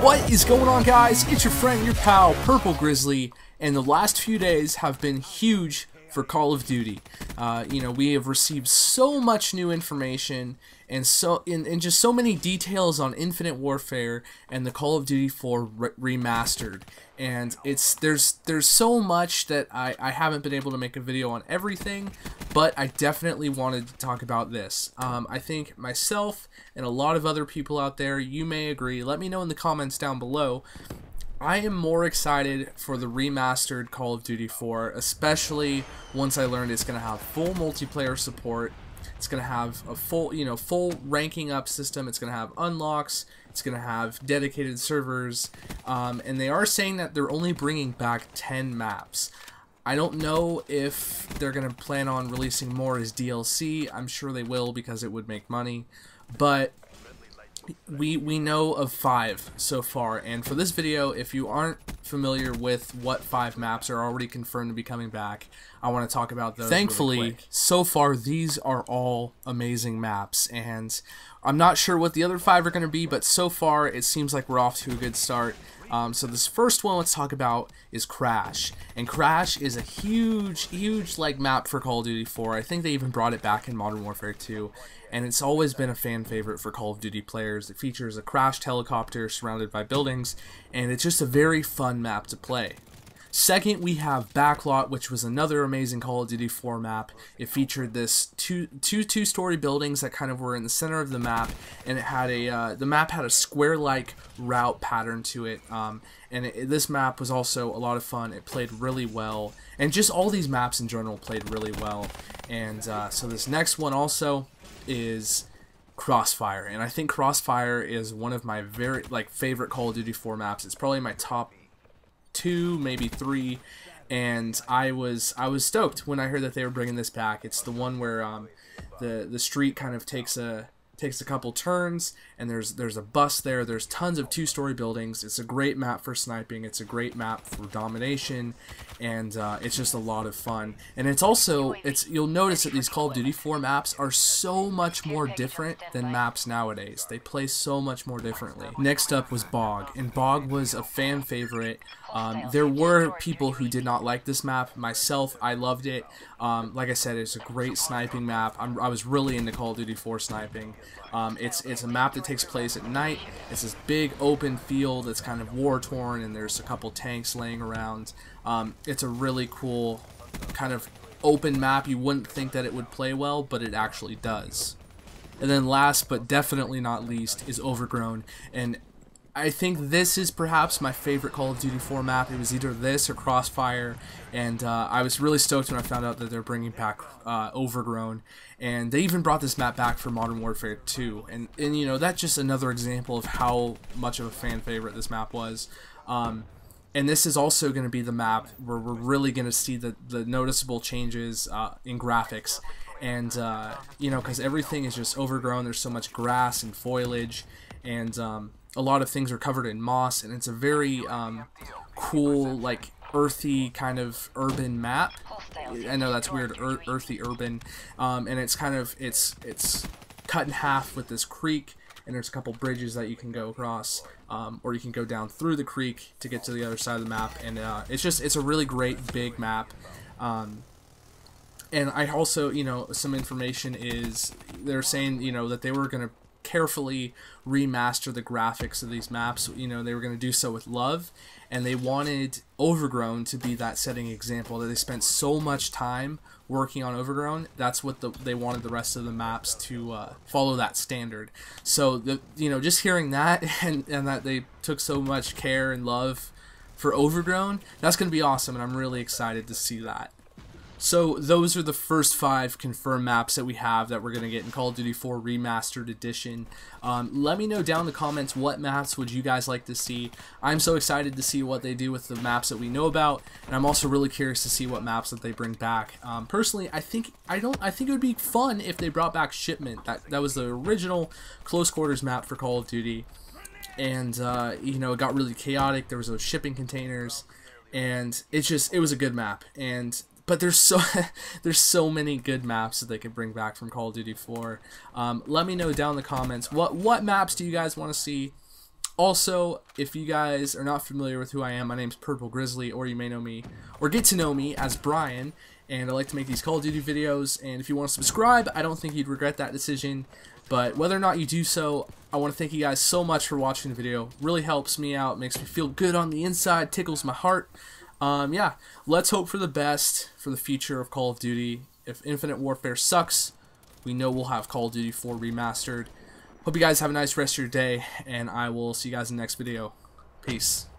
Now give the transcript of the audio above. What is going on, guys? It's your friend, your pal, Purple Grizzly, and the last few days have been huge for Call of Duty. You know, we have received so much new information and just so many details on Infinite Warfare and the Call of Duty 4 remastered. And there's so much that I haven't been able to make a video on everything, but I definitely wanted to talk about this. I think myself and a lot of other people out there, you may agree. Let me know in the comments down below. I am more excited for the remastered Call of Duty 4, especially once I learned it's going to have full multiplayer support. It's going to have a full, you know, full ranking up system. It's going to have unlocks. It's going to have dedicated servers. And they are saying that they're only bringing back 10 maps. I don't know if they're going to plan on releasing more as DLC. I'm sure they will because it would make money. But we know of 5 so far, and for this video, if you aren't familiar with what 5 maps are already confirmed to be coming back, I want to talk about those. Thankfully, really so far these are all amazing maps, and I'm not sure what the other 5 are going to be, but so far it seems like we're off to a good start. So this first one let's talk about is Crash, and Crash is a huge like map for Call of Duty 4. I think they even brought it back in Modern Warfare 2, and it's always been a fan favorite for Call of Duty players. It features a crashed helicopter surrounded by buildings, and it's just a very fun map to play. Second, we have Backlot, which was another amazing Call of Duty 4 map. It featured this two-story buildings that kind of were in the center of the map, and it had a the map had a square-like route pattern to it. This map was also a lot of fun. It played really well, and just all these maps in general played really well. And so this next one also is Crossfire, and I think Crossfire is one of my very favorite Call of Duty 4 maps. It's probably my top 2, maybe 3, and I was stoked when I heard that they were bringing this back. It's the one where the street kind of takes a couple turns, and there's a bus there. There's tons of two-story buildings. It's a great map for sniping. It's a great map for domination, and it's just a lot of fun. And it's also you'll notice that these Call of Duty 4 maps are so much more different than maps nowadays. They play so much more differently. Next up was Bog, and Bog was a fan favorite. There were people who did not like this map. Myself, I loved it. Like I said, it's a great sniping map. I was really into Call of Duty 4 sniping. It's a map that takes place at night. It's this big open field that's kind of war-torn, and there's a couple tanks laying around. It's a really cool kind of open map. You wouldn't think that it would play well, but it actually does. And then last but definitely not least is Overgrown, and I think this is perhaps my favorite Call of Duty 4 map. It was either this or Crossfire, and I was really stoked when I found out that they're bringing back Overgrown, and they even brought this map back for Modern Warfare 2, and you know, that's just another example of how much of a fan favorite this map was. And this is also going to be the map where we're really going to see the noticeable changes in graphics, and you know, because everything is just overgrown. There's so much grass and foliage, and a lot of things are covered in moss, and it's a very cool, like, earthy kind of urban map. I know that's weird, earthy urban, and it's kind of it's cut in half with this creek, and there's a couple bridges that you can go across, or you can go down through the creek to get to the other side of the map, and it's a really great big map. And I also, you know, some information is they're saying, you know, that they were going to carefully remaster the graphics of these maps. You know, they were going to do so with love, and they wanted Overgrown to be that setting example that they spent so much time working on. Overgrown, that's what they wanted the rest of the maps to follow that standard. So you know, just hearing that and that they took so much care and love for Overgrown, that's going to be awesome, and I'm really excited to see that. So those are the first 5 confirmed maps that we have that we're going to get in Call of Duty 4 Remastered Edition. Let me know down in the comments what maps would you guys like to see. I'm so excited to see what they do with the maps that we know about, and I'm also really curious to see what maps that they bring back. Personally, I think it would be fun if they brought back Shipment. That was the original close quarters map for Call of Duty, and you know, it got really chaotic. There was those shipping containers. and it's just, it was a good map. And but there's so there's so many good maps that they could bring back from Call of Duty 4. Let me know down in the comments what maps do you guys want to see. Also, if you guys are not familiar with who I am, my name's Purple Grizzly, or you may know me, or get to know me as Brian, and I like to make these Call of Duty videos, and if you want to subscribe, I don't think you'd regret that decision, but whether or not you do so, I want to thank you guys so much for watching the video. Really helps me out, makes me feel good on the inside, tickles my heart. Yeah, let's hope for the best for the future of Call of Duty. If Infinite Warfare sucks, we know we'll have Call of Duty 4 Remastered. Hope you guys have a nice rest of your day, and I will see you guys in the next video. Peace.